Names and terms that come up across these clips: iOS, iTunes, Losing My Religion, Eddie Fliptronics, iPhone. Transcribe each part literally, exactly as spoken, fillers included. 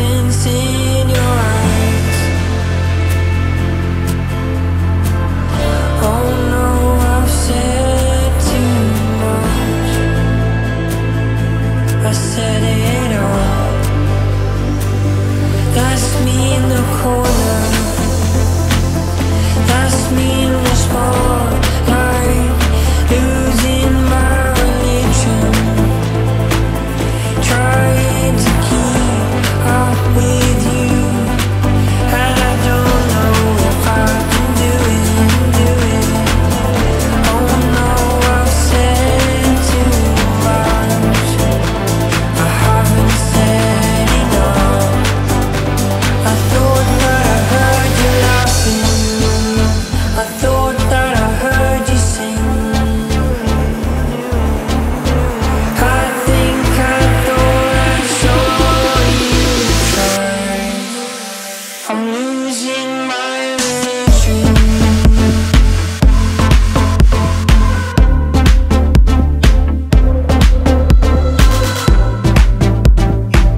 distance in your eyes. Oh no, I've said too much. I said it all. That's me in the corner. That's me in the spotlight, losing my religion, trying to keep up with you. And I don't know if I can do it, do it. Oh no, I've said too much. I haven't said enough. I thought that I heard you laughing. I thought that I heard you sing. I think I thought I saw you try. I'm losing my religion.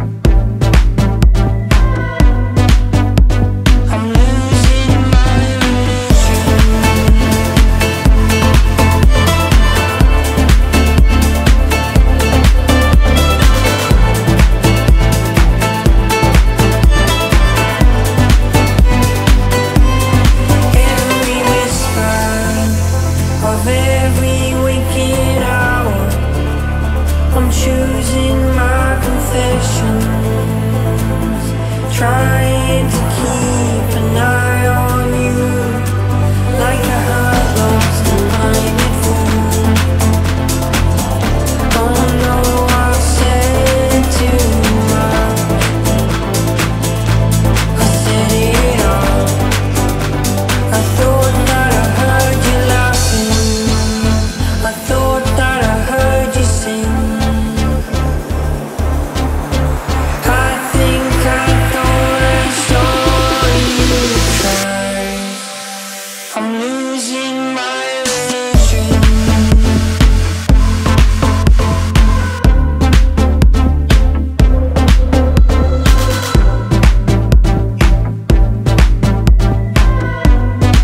I'm losing my religion. Every whisper of every wicked hour, I'm choosing my confessions, trying to keep an eye on you, like a heart lost and blinded fool. Oh no, I've said too much. I said it all. I thought that I heard you laughing. I thought that I heard you sing. I think I thought I saw you try. I'm losing my religion. I'm losing my religion.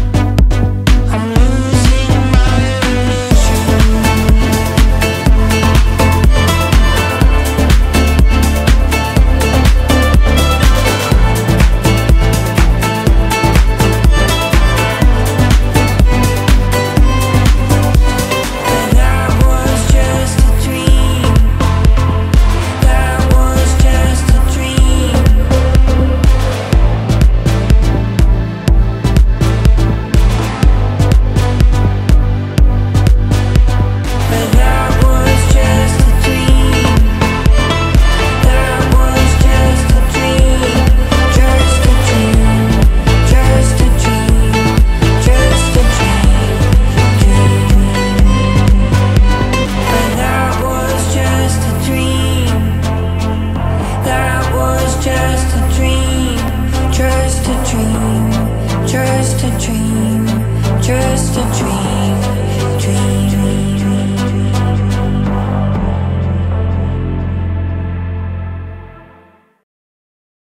That was just a dream. That was just a dream. But that was just a dream. That was just a dream. Just a dream. Just a dream. Just a dream. But that was just a dream. That was just a dream. Just a dream. Just a dream. Just a dream.